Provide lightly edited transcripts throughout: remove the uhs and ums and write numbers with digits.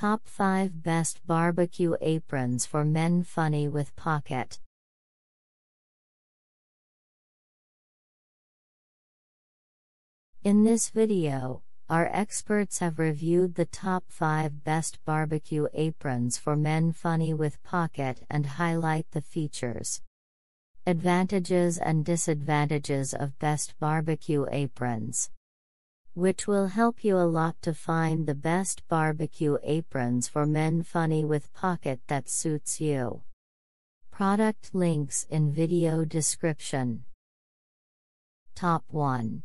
Top 5 Best Barbecue Aprons for Men Funny with Pocket. In this video, our experts have reviewed the top 5 best barbecue aprons for men funny with pocket and highlight the features, advantages and disadvantages of best barbecue aprons, which will help you a lot to find the best barbecue aprons for men funny with pocket that suits you. Product links in video description. Top 1.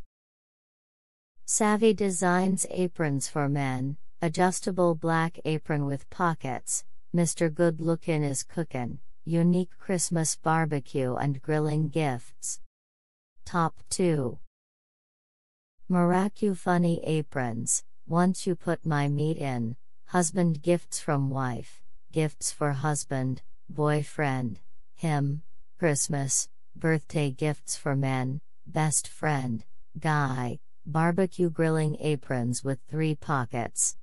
Savvy Designs Aprons for Men, Adjustable Black Apron with Pockets. Mr. Good Lookin' is Cookin', Unique Christmas Barbecue and Grilling Gifts. Top 2. Miracu Funny Aprons, Once You Put My Meat In. Husband Gifts from Wife, Gifts for Husband, Boyfriend, Him, Christmas, Birthday Gifts for Men, Best Friend, Guy. Barbecue Grilling Aprons with 3 Pockets.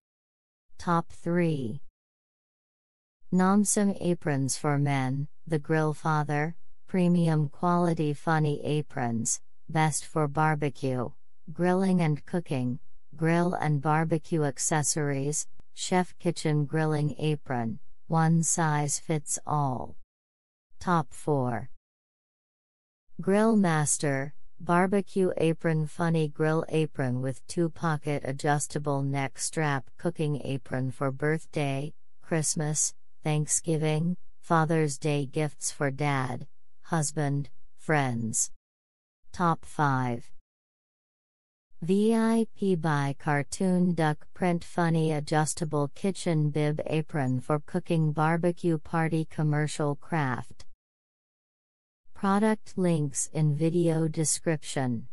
Top 3. Nomsum Aprons for Men, The Grill Father. Premium Quality Funny Aprons, Best for Barbecue, Grilling and Cooking. Grill and Barbecue Accessories. Chef Kitchen Grilling Apron, One Size Fits All. Top 4. Grill Master Barbecue Apron Funny Grill Apron with 2 Pocket Adjustable Neck Strap Cooking Apron for Birthday, Christmas, Thanksgiving, Father's Day Gifts for Dad, Husband, Friends. Top 5. VIPbuy Cartoon Duck Print Funny Adjustable Kitchen Bib Apron for Cooking Barbecue Party Commercial Craft. Product links in video description.